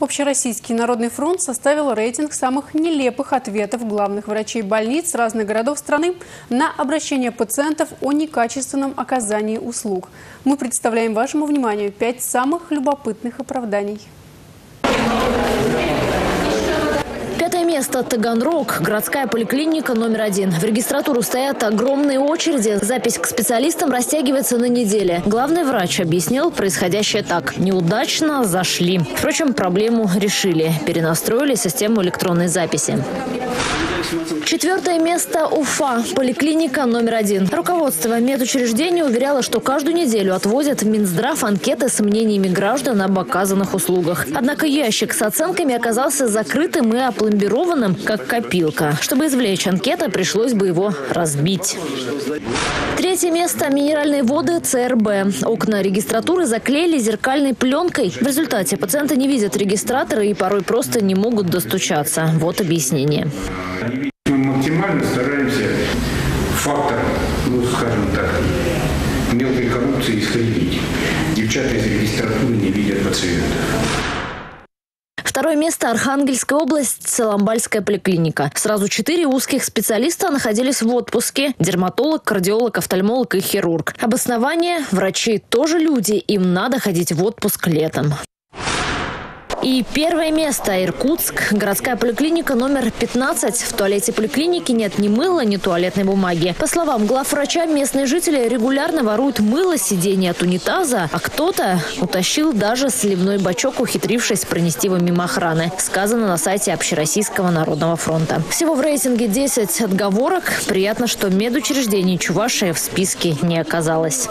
Общероссийский народный фронт составил рейтинг самых нелепых ответов главных врачей больниц разных городов страны на обращение пациентов о некачественном оказании услуг. Мы представляем вашему вниманию 5 самых любопытных оправданий. Место Таганрог, городская поликлиника №1. В регистратуру стоят огромные очереди. Запись к специалистам растягивается на неделе. Главный врач объяснил происходящее так. Неудачно зашли. Впрочем, проблему решили. Перенастроили систему электронной записи. 4-е место – Уфа, поликлиника №1. Руководство медучреждения уверяло, что каждую неделю отвозят в Минздрав анкеты с мнениями граждан об оказанных услугах. Однако ящик с оценками оказался закрытым и опломбированным, как копилка. Чтобы извлечь анкеты, пришлось бы его разбить. 3-е место – Минеральные воды, ЦРБ. Окна регистратуры заклеили зеркальной пленкой. В результате пациенты не видят регистраторы и порой просто не могут достучаться. Вот объяснение. Мы максимально стараемся фактор, ну скажем так, мелкой коррупции искоренить. Девчата из регистратуры не видят пациентов. 2-е место – Архангельская область, Саламбальская поликлиника. Сразу 4 узких специалиста находились в отпуске. Дерматолог, кардиолог, офтальмолог и хирург. Обоснование – врачи тоже люди, им надо ходить в отпуск летом. И 1-е место – Иркутск, городская поликлиника №15. В туалете поликлиники нет ни мыла, ни туалетной бумаги. По словам главврача, местные жители регулярно воруют мыло, сиденье от унитаза, а кто-то утащил даже сливной бачок, ухитрившись пронести его мимо охраны. Сказано на сайте Общероссийского народного фронта. Всего в рейтинге 10 отговорок. Приятно, что медучреждений Чувашии в списке не оказалось.